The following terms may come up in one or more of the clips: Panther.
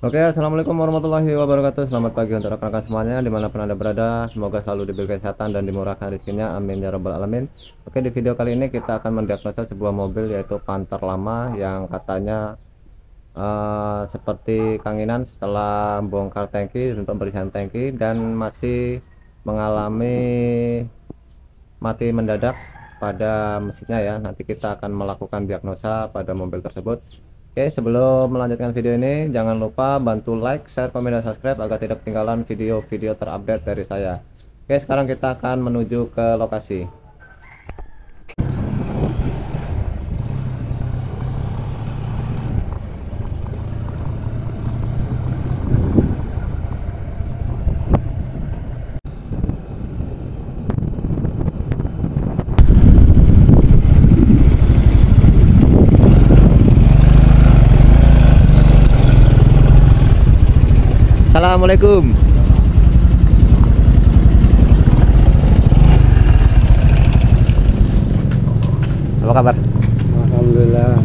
Oke, assalamualaikum warahmatullahi wabarakatuh. Selamat pagi untuk rekan-rekan semuanya dimanapun anda berada. Semoga selalu diberi kesehatan dan dimurahkan rezekinya. Amin ya robbal alamin. Oke, di video kali ini kita akan mendiagnosa sebuah mobil yaitu Panther lama yang katanya seperti kangenan setelah bongkar tangki dan pembersihan tangki dan masih mengalami mati mendadak pada mesinnya ya. Nanti kita akan melakukan diagnosa pada mobil tersebut. Oke, sebelum melanjutkan video ini, jangan lupa bantu like, share, komen, dan subscribe agar tidak ketinggalan video-video terupdate dari saya. Oke, sekarang kita akan menuju ke lokasi. Assalamualaikum. Apa kabar? Alhamdulillah.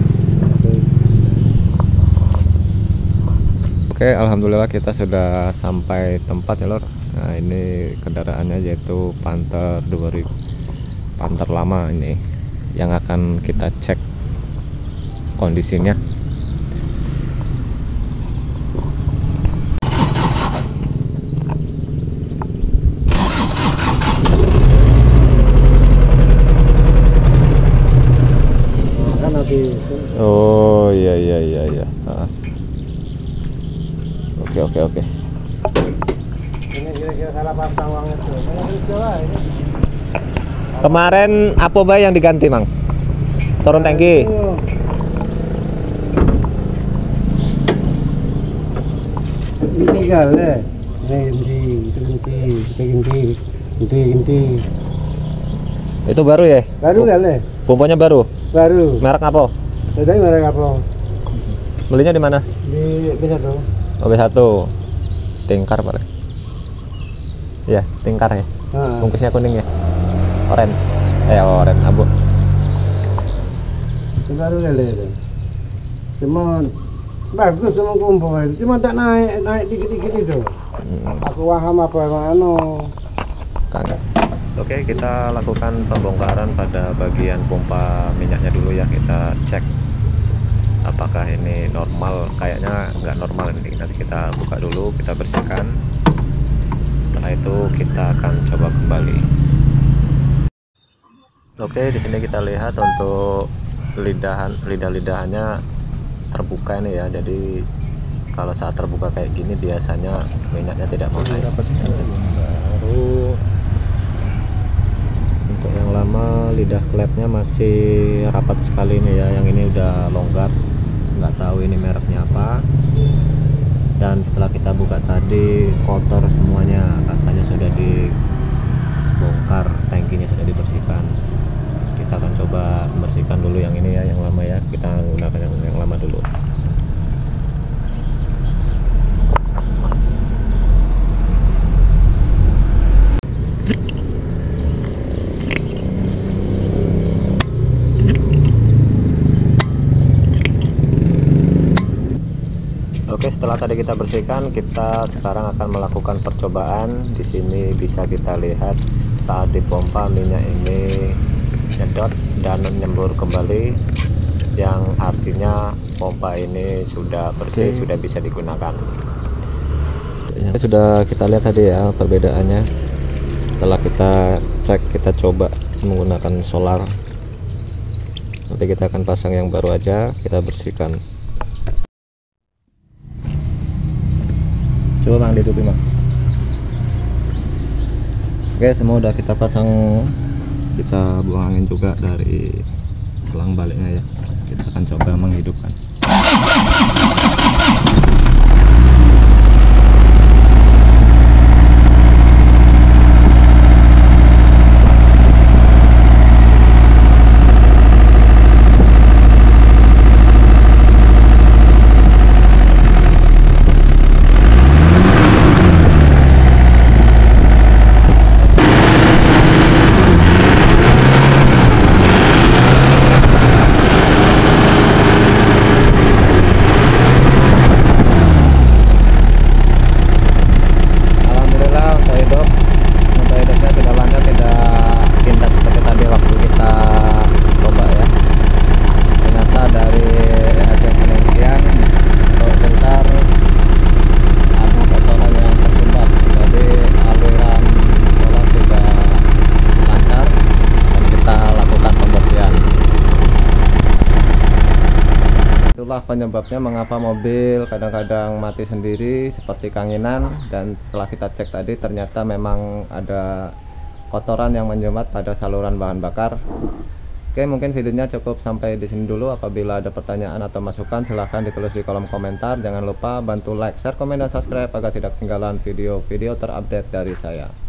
Oke, alhamdulillah kita sudah sampai tempat ya lor. Nah, ini kendaraannya yaitu Panther 2000, Panther lama ini yang akan kita cek kondisinya. Oh iya. Oke. Ini kira-kira salah pasang uangnya tuh. Kemarin apa bay yang diganti mang? Turun tangki. Ini galeh. Ganti. Itu baru ya? Baru galeh. Pompanya baru. Baru. Merek apa? Dari merek apa? Belinya di mana? Di B1. Oh, B1. Tingkar, Pak. Ya, tingkar ya. Bungkusnya kuning ya. Oren. Oren abu. Baru lele. Cuma bagus semua kumpul. Cuma tak naik dikit-dikit itu. Aku paham apa yang anu. Kagak. Oke, kita lakukan pembongkaran pada bagian pompa minyaknya dulu ya. Kita cek apakah ini normal. Kayaknya nggak normal ini. Nanti kita buka dulu, kita bersihkan. Setelah itu kita akan coba kembali. Oke, di sini kita lihat untuk lidah-lidahnya terbuka ini ya. Jadi kalau saat terbuka kayak gini biasanya minyaknya tidak mau naik. Baru yang lama lidah klepnya masih rapat sekali nih ya, yang ini udah longgar, nggak tahu ini mereknya apa. Dan setelah kita buka tadi kotor semuanya, katanya sudah dibongkar, tangkinya sudah dibersihkan. Kita akan coba membersihkan dulu yang ini ya, yang lama ya, kita gunakan yang lama dulu. Oke, setelah tadi kita bersihkan, kita sekarang akan melakukan percobaan. Di sini bisa kita lihat saat dipompa minyak ini nyedot dan menyembur kembali, yang artinya pompa ini sudah bersih, sudah bisa digunakan. Sudah kita lihat tadi ya perbedaannya. Setelah kita cek, kita coba menggunakan solar. Nanti kita akan pasang yang baru aja, kita bersihkan. Coba mang ditutupi mang. Oke, semua udah kita pasang, kita buang angin juga dari selang baliknya ya. Kita akan coba menghidupkan. penyebabnya mengapa mobil kadang-kadang mati sendiri seperti kanginan, dan setelah kita cek tadi ternyata memang ada kotoran yang menjumbat pada saluran bahan bakar. Oke, mungkin videonya cukup sampai di sini dulu. Apabila ada pertanyaan atau masukan silahkan ditulis di kolom komentar. Jangan lupa bantu like, share, komen, dan subscribe agar tidak ketinggalan video-video terupdate dari saya.